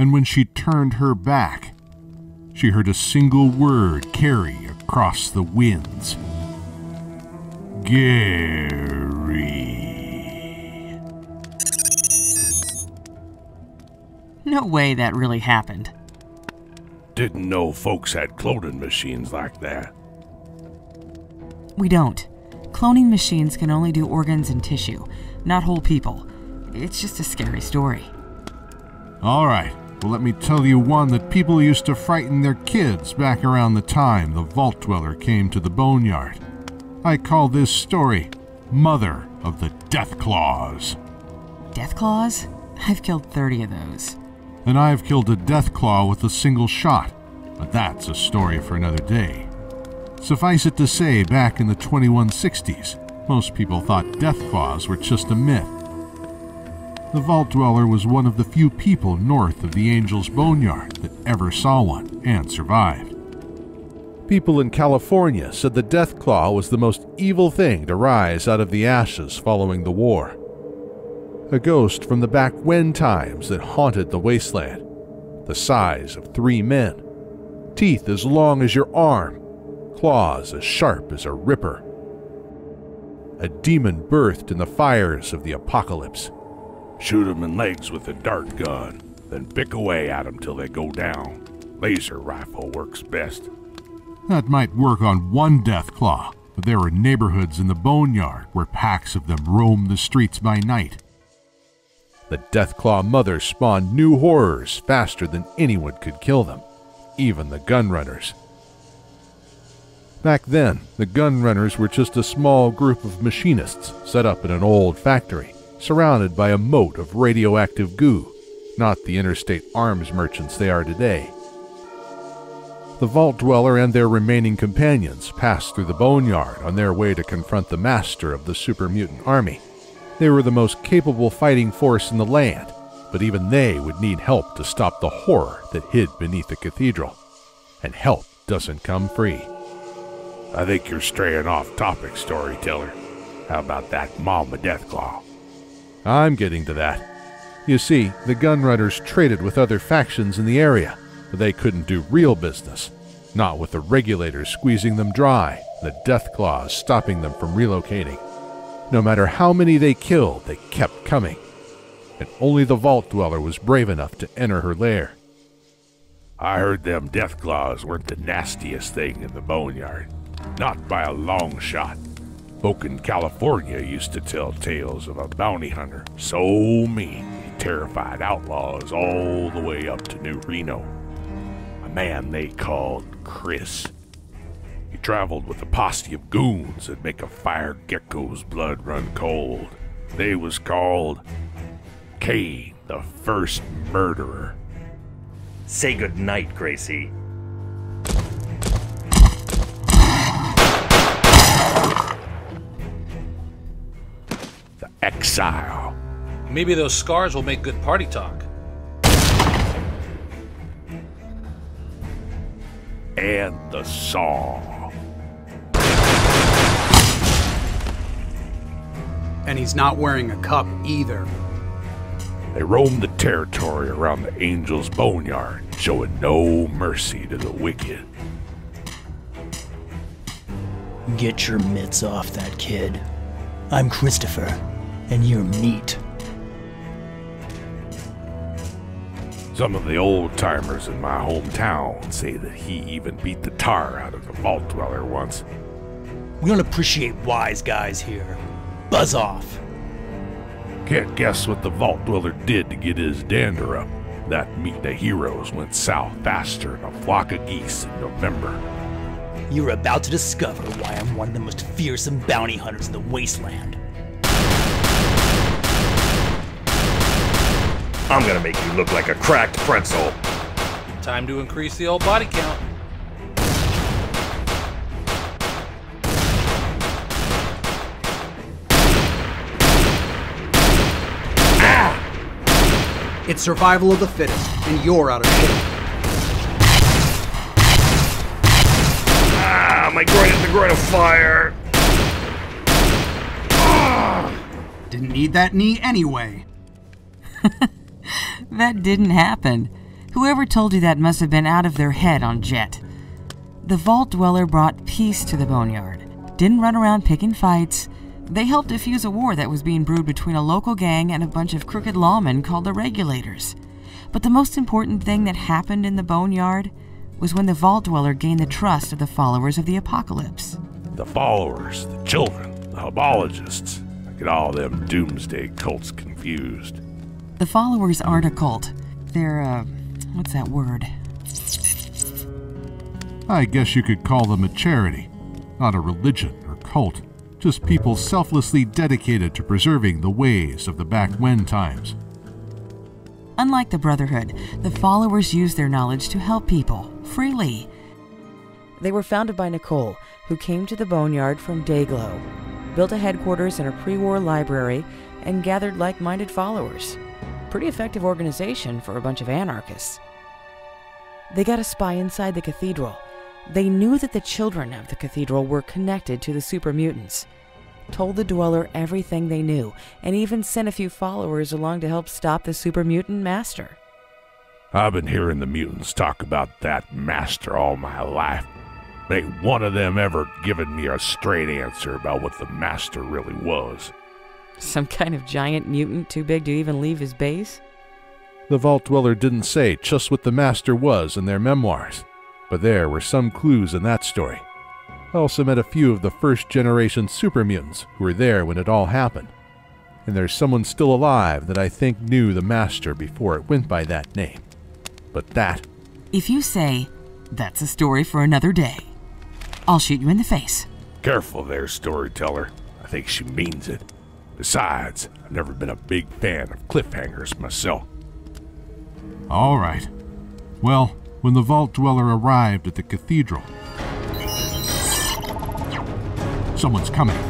and when she turned her back, she heard a single word carry across the winds. Gary. No way that really happened. Didn't know folks had cloning machines like that. We don't. Cloning machines can only do organs and tissue, not whole people. It's just a scary story. All right. Well, let me tell you one that people used to frighten their kids back around the time the Vault Dweller came to the Boneyard. I call this story Mother of the Deathclaws. Deathclaws? I've killed 30 of those. And I've killed a Deathclaw with a single shot, but that's a story for another day. Suffice it to say, back in the 2160s, most people thought Deathclaws were just a myth. The Vault Dweller was one of the few people north of the Angel's Boneyard that ever saw one and survived. People in California said the Deathclaw was the most evil thing to rise out of the ashes following the war. A ghost from the back when times that haunted the wasteland, the size of 3 men, teeth as long as your arm, claws as sharp as a ripper. A demon birthed in the fires of the apocalypse. Shoot 'em in legs with a dart gun, then pick away at 'em till they go down. Laser rifle works best. That might work on one Deathclaw, but there were neighborhoods in the Boneyard where packs of them roamed the streets by night. The Deathclaw mother spawned new horrors faster than anyone could kill them, even the Gunrunners. Back then, the Gunrunners were just a small group of machinists set up in an old factory, surrounded by a moat of radioactive goo, not the interstate arms merchants they are today. The Vault Dweller and their remaining companions passed through the Boneyard on their way to confront the Master of the Super Mutant Army. They were the most capable fighting force in the land, but even they would need help to stop the horror that hid beneath the Cathedral. And help doesn't come free. I think you're straying off topic, storyteller. How about that Mama Deathclaw? I'm getting to that. You see, the Gunrunners traded with other factions in the area, but they couldn't do real business. Not with the Regulators squeezing them dry, the Deathclaws stopping them from relocating. No matter how many they killed, they kept coming. And only the Vault Dweller was brave enough to enter her lair. I heard them Deathclaws weren't the nastiest thing in the Boneyard. Not by a long shot. Folk in California used to tell tales of a bounty hunter so mean he terrified outlaws all the way up to New Reno. A man they called Chris. He traveled with a posse of goons that make a fired gecko's blood run cold. They was called Cain, the First Murderer. Say goodnight, Gracie. Exile. Maybe those scars will make good party talk. And the saw. And he's not wearing a cup either. They roamed the territory around the Angel's Boneyard, showing no mercy to the wicked. Get your mitts off that kid. I'm Christopher. And you're meat. Some of the old-timers in my hometown say that he even beat the tar out of the Vault Dweller once. We don't appreciate wise guys here. Buzz off. Can't guess what the Vault Dweller did to get his dander up. That meat the heroes went south faster than a flock of geese in November. You're about to discover why I'm one of the most fearsome bounty hunters in the wasteland. I'm gonna make you look like a cracked pretzel. Time to increase the old body count. Ah! It's survival of the fittest, and you're out of shape. Ah, my groin is the groin of fire. Ah! Didn't need that knee anyway. That didn't happen. Whoever told you that must have been out of their head on Jet. The Vault Dweller brought peace to the Boneyard, didn't run around picking fights. They helped defuse a war that was being brewed between a local gang and a bunch of crooked lawmen called the Regulators. But the most important thing that happened in the Boneyard was when the Vault Dweller gained the trust of the Followers of the Apocalypse. The Followers, the children, the Herbologists. I get all them doomsday cults confused. The Followers aren't a cult. They're, what's that word? I guess you could call them a charity, not a religion or cult. Just people selflessly dedicated to preserving the ways of the back when times. Unlike the Brotherhood, the Followers used their knowledge to help people, freely. They were founded by Nicole, who came to the Boneyard from Dayglo, built a headquarters and a pre-war library, and gathered like-minded followers. Pretty effective organization for a bunch of anarchists. They got a spy inside the Cathedral. They knew that the children of the Cathedral were connected to the super mutants, told the Dweller everything they knew, and even sent a few followers along to help stop the super mutant Master. I've been hearing the mutants talk about that Master all my life. Ain't one of them ever given me a straight answer about what the Master really was. Some kind of giant mutant too big to even leave his base? The Vault Dweller didn't say just what the Master was in their memoirs. But there were some clues in that story. I also met a few of the first-generation super mutants who were there when it all happened. And there's someone still alive that I think knew the Master before it went by that name. But that... If you say, that's a story for another day, I'll shoot you in the face. Careful there, storyteller. I think she means it. Besides, I've never been a big fan of cliffhangers myself. All right. Well... When the Vault Dweller arrived at the Cathedral... Someone's coming.